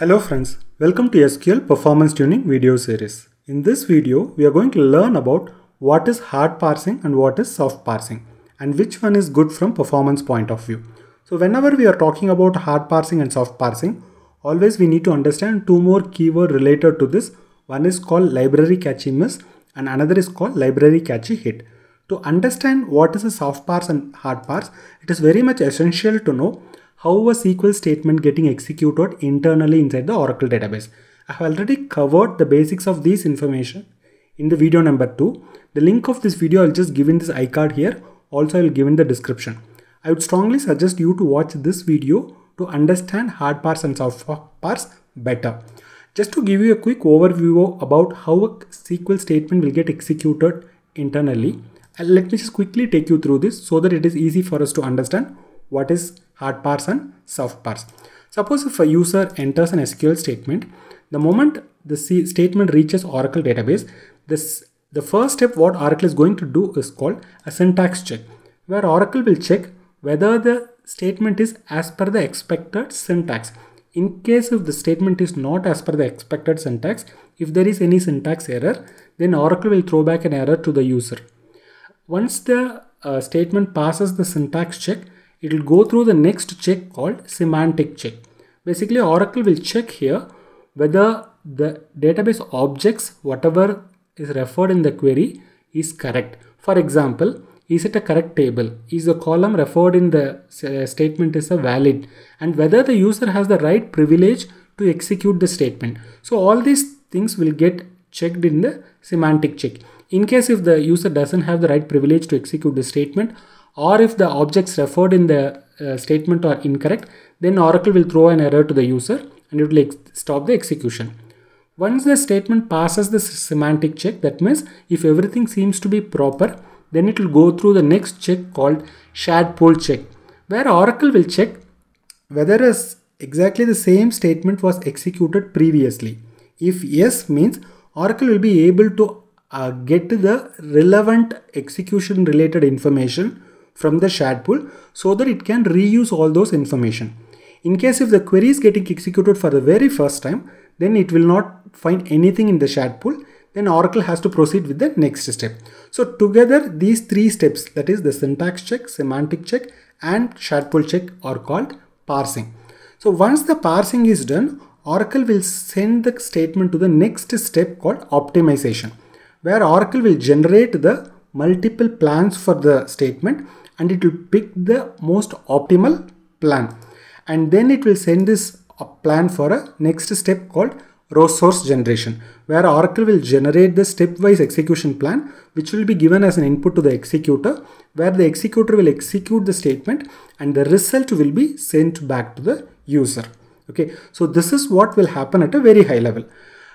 Hello friends, welcome to SQL Performance Tuning video series. In this video, we are going to learn about what is hard parsing and what is soft parsing and which one is good from performance point of view. So whenever we are talking about hard parsing and soft parsing, always we need to understand two more keywords related to this. One is called library cache miss and another is called library cache hit. To understand what is a soft parse and hard parse, it is very much essential to know how a SQL statement getting executed internally inside the Oracle database. I have already covered the basics of this information in the video number 2. The link of this video I will just give in this iCard here. Also I will give in the description. I would strongly suggest you to watch this video to understand hard parse and soft parse better. Just to give you a quick overview about how a SQL statement will get executed internally, let me just quickly take you through this so that it is easy for us to understand what is hard parse and soft parse. Suppose if a user enters an SQL statement, the moment the statement reaches Oracle database, the first step what Oracle is going to do is called a syntax check, where Oracle will check whether the statement is as per the expected syntax. In case if the statement is not as per the expected syntax, if there is any syntax error, then Oracle will throw back an error to the user. Once the statement passes the syntax check, it will go through the next check called semantic check. Basically, Oracle will check here whether the database objects, whatever is referred in the query, is correct. For example, is it a correct table? Is the column referred in the statement is a valid? And whether the user has the right privilege to execute the statement. So all these things will get checked in the semantic check. In case if the user doesn't have the right privilege to execute the statement, or if the objects referred in the statement are incorrect, then Oracle will throw an error to the user and it will stop the execution. Once the statement passes the semantic check, that means if everything seems to be proper, then it will go through the next check called shared pool check, where Oracle will check whether exactly the same statement was executed previously. If yes means Oracle will be able to get the relevant execution related information from the shared pool so that it can reuse all those information. In case if the query is getting executed for the very first time, then it will not find anything in the shared pool. Then Oracle has to proceed with the next step. So together these three steps, that is the syntax check, semantic check and shared pool check, are called parsing. So once the parsing is done, Oracle will send the statement to the next step called optimization, where Oracle will generate the multiple plans for the statement and it will pick the most optimal plan. And then it will send this plan for a next step called row source generation, where Oracle will generate the stepwise execution plan, which will be given as an input to the executor, where the executor will execute the statement and the result will be sent back to the user. Okay, so this is what will happen at a very high level.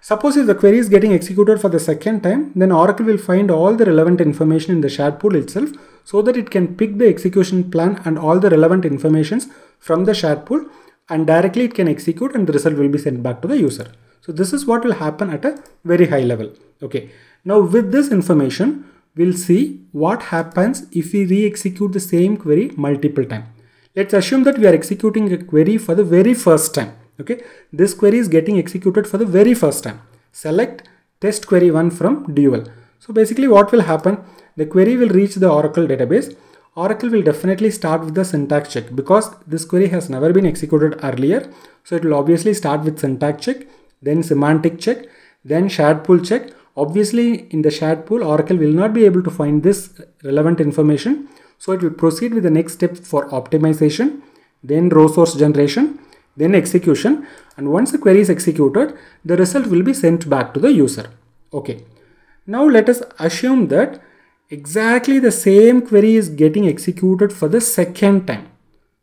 Suppose if the query is getting executed for the second time, then Oracle will find all the relevant information in the shared pool itself so that it can pick the execution plan and all the relevant informations from the shared pool and directly it can execute and the result will be sent back to the user. So this is what will happen at a very high level. Okay. Now with this information, we'll see what happens if we re-execute the same query multiple times. Let's assume that we are executing a query for the very first time. Okay, this query is getting executed for the very first time. Select test query 1 from dual. So basically what will happen, the query will reach the Oracle database. Oracle will definitely start with the syntax check because this query has never been executed earlier. So it will obviously start with syntax check, then semantic check, then shared pool check. Obviously in the shared pool, Oracle will not be able to find this relevant information. So it will proceed with the next step for optimization, then row source generation, then execution, and once the query is executed, the result will be sent back to the user. Okay, now let us assume that exactly the same query is getting executed for the second time.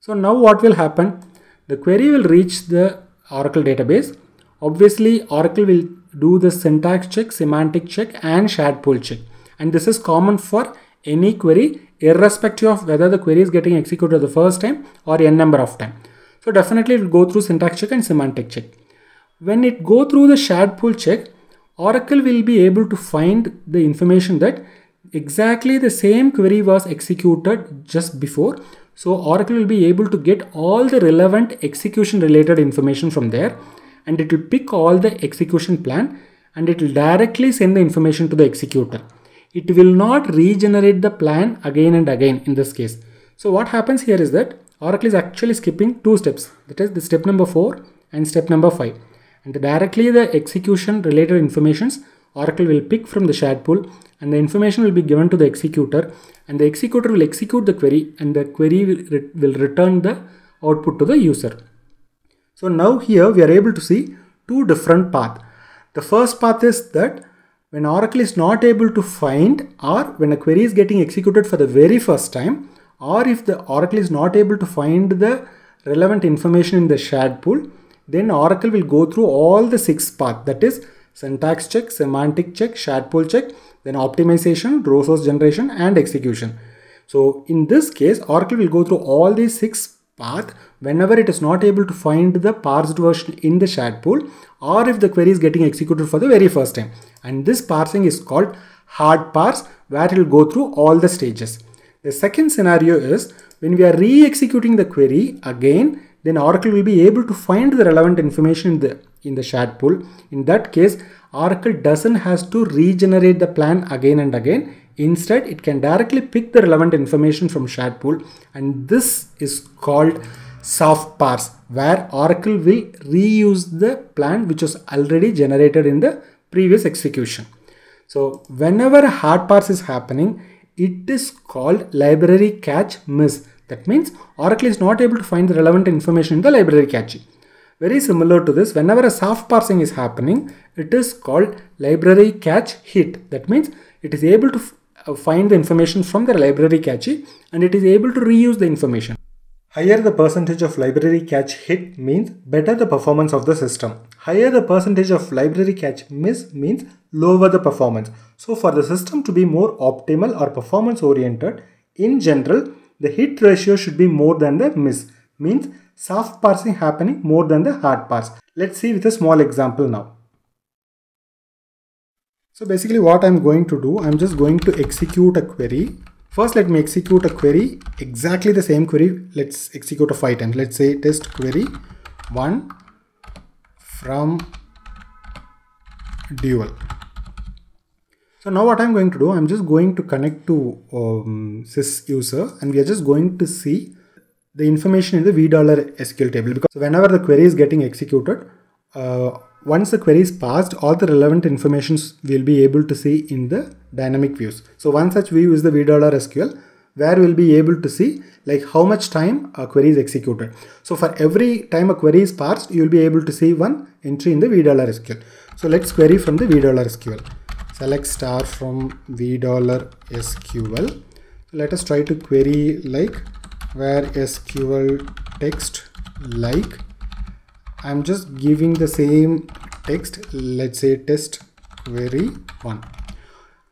So now what will happen, the query will reach the Oracle database. Obviously Oracle will do the syntax check, semantic check and shared pool check, and this is common for any query irrespective of whether the query is getting executed the first time or n number of times. So definitely it will go through syntax check and semantic check. When it go through the shared pool check, Oracle will be able to find the information that exactly the same query was executed just before. So Oracle will be able to get all the relevant execution related information from there. and it will pick all the execution plan and it will directly send the information to the executor. It will not regenerate the plan again and again in this case. So what happens here is that Oracle is actually skipping two steps, that is the step number 4 and step number 5. And directly the execution related informations Oracle will pick from the shared pool and the information will be given to the executor and the executor will execute the query and the query will return the output to the user. So now here we are able to see two different paths. The first path is that when Oracle is not able to find, or when a query is getting executed for the very first time, or if the Oracle is not able to find the relevant information in the shared pool, then Oracle will go through all the 6 paths, that is syntax check, semantic check, shared pool check, then optimization, row source generation and execution. So in this case, Oracle will go through all these 6 paths whenever it is not able to find the parsed version in the shared pool, or if the query is getting executed for the very first time. And this parsing is called hard parse, where it will go through all the stages. The second scenario is when we are re-executing the query again, then Oracle will be able to find the relevant information in the shared pool. In that case, Oracle doesn't has to regenerate the plan again and again. Instead, it can directly pick the relevant information from shared pool, and this is called soft parse, where Oracle will reuse the plan which was already generated in the previous execution. So whenever a hard parse is happening, it is called library cache miss. That means Oracle is not able to find the relevant information in the library cache. Very similar to this, whenever a soft parsing is happening, it is called library cache hit. That means it is able to find the information from the library cache and it is able to reuse the information. Higher the percentage of library cache hit means better the performance of the system. Higher the percentage of library cache miss means lower the performance. So for the system to be more optimal or performance oriented, in general, the hit ratio should be more than the miss, means soft parsing happening more than the hard parse. Let's see with a small example now. So basically what I'm going to do, I'm just going to execute a query. First let me execute a query, exactly the same query. Let's execute a 5 times. Let's say test query 1 from dual. So now what I'm going to do, I'm just going to connect to sys user and we are just going to see the information in the V$SQL table, because whenever the query is getting executed, once the query is parsed, all the relevant information we'll be able to see in the dynamic views. So one such view is the V$SQL, where we'll be able to see like how much time a query is executed. So for every time a query is parsed, you'll be able to see one entry in the V$SQL. So let's query from the V$SQL. Select star from V$SQL. So let us try to query like where SQL text like. I'm just giving the same text. Let's say test query 1.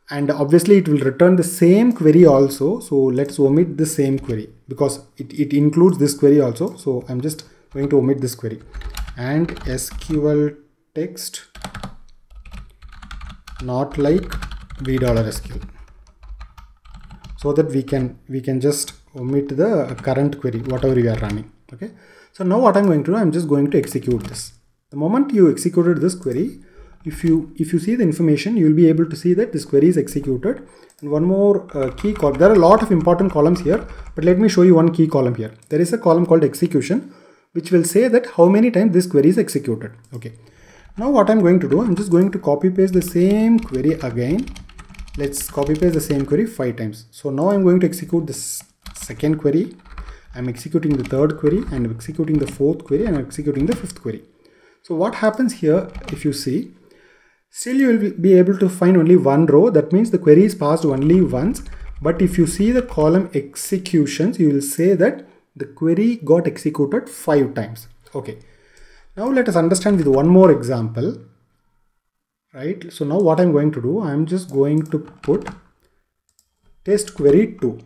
And obviously it will return the same query also. So let's omit the same query because it includes this query also. So I'm just going to omit this query. And SQL text not like V$SQL, so that we can just omit the current query whatever we are running. Okay, so now what I'm going to do, I'm just going to execute this. The moment you executed this query, if you see the information, you'll be able to see that this query is executed. And one more key column, there are a lot of important columns here, but let me show you one key column here. There is a column called execution, which will say that how many times this query is executed. Okay. Now what I'm going to do, I'm just going to copy paste the same query again. Let's copy paste the same query 5 times. So now I'm going to execute this second query. I'm executing the third query and I'm executing the fourth query and I'm executing the fifth query. So what happens here, if you see, still you will be able to find only one row. That means the query is passed only once. But if you see the column executions, you will say that the query got executed 5 times. Okay. Now let us understand with one more example, right? So now what I'm going to do, I'm just going to put test query 2.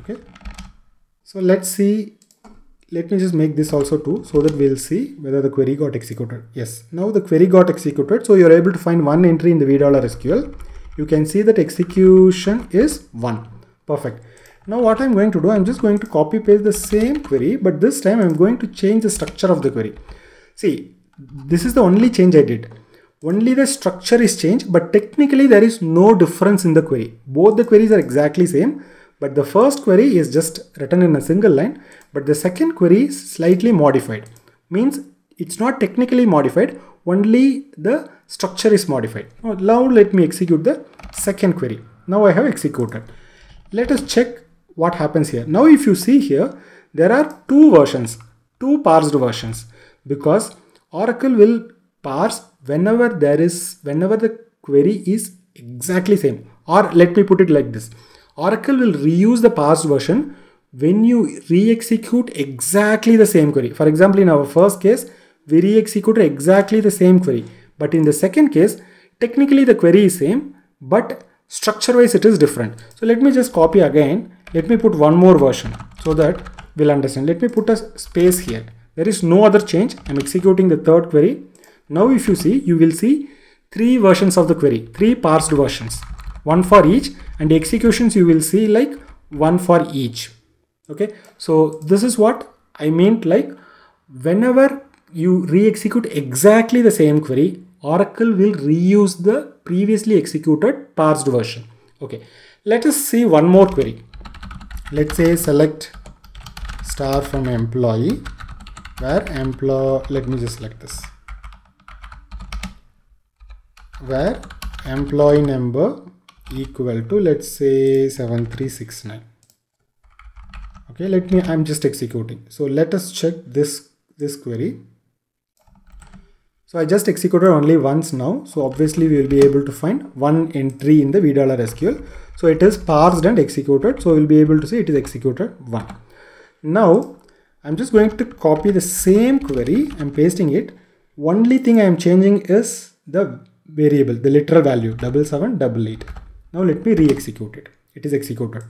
Okay. So let's see, let me just make this also 2 so that we'll see whether the query got executed. Yes. Now the query got executed. So you're able to find one entry in the V$SQL. You can see that execution is 1. Perfect. Now what I'm going to do, I'm just going to copy paste the same query, but this time I'm going to change the structure of the query. See, This is the only change I did. Only the structure is changed, but technically there is no difference in the query. Both the queries are exactly same, but the first query is just written in a single line, but the second query is slightly modified. Means it's not technically modified, only the structure is modified. Now let me execute the second query. Now I have executed. Let us check what happens here. Now if you see here, there are two versions, two parsed versions, because Oracle will parse whenever the query is exactly same. Or let me put it like this. Oracle will reuse the parsed version when you re-execute exactly the same query. For example, in our first case, we re-executed exactly the same query. But in the second case, technically the query is same, but structure-wise it is different. So let me just copy again. Let me put one more version so that we'll understand. Let me put a space here. There is no other change. I'm executing the third query. Now if you see, you will see three versions of the query, three parsed versions, one for each, and the executions you will see like one for each. Okay, so this is what I meant, like whenever you re-execute exactly the same query, Oracle will reuse the previously executed parsed version. Okay, let us see one more query. Let's say select star from employee, where employee, let me just select this, where employee number equal to, let's say 7369. Okay, let me, I'm just executing. So let us check this query. So I just executed only once now. So obviously we will be able to find one entry in the V$SQL. So it is parsed and executed. So we'll be able to see it is executed one. Now I'm just going to copy the same query. I'm pasting it. Only thing I'm changing is the variable, the literal value 7788. Now let me re-execute it. It is executed.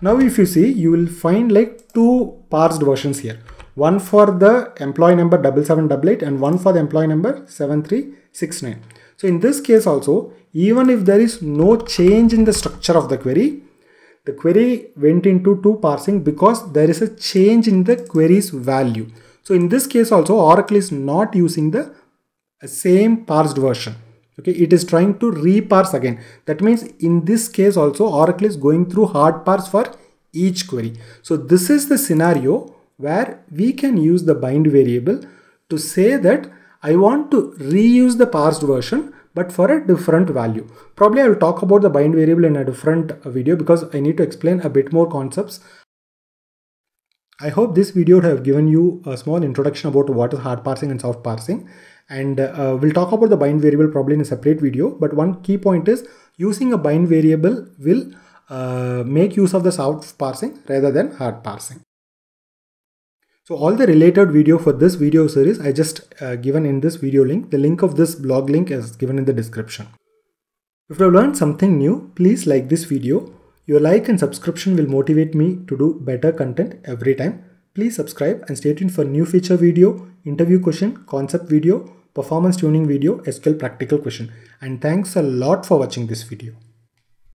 Now if you see, you will find like two parsed versions here. One for the employee number 7788 and one for the employee number 7369. So in this case also, even if there is no change in the structure of the query went into two parsing because there is a change in the query's value. So in this case also, Oracle is not using the same parsed version. Okay, it is trying to reparse again. That means in this case also, Oracle is going through hard parse for each query. So this is the scenario where we can use the bind variable to say that I want to reuse the parsed version but for a different value. Probably I will talk about the bind variable in a different video because I need to explain a bit more concepts. I hope this video would have given you a small introduction about what is hard parsing and soft parsing. And we'll talk about the bind variable probably in a separate video. But one key point is using a bind variable will make use of the soft parsing rather than hard parsing. So all the related video for this video series I just given in this video link. The link of this blog link is given in the description. If you have learned something new, please like this video. Your like and subscription will motivate me to do better content every time. Please subscribe and stay tuned for new feature video, interview question, concept video, performance tuning video, SQL practical question. And thanks a lot for watching this video.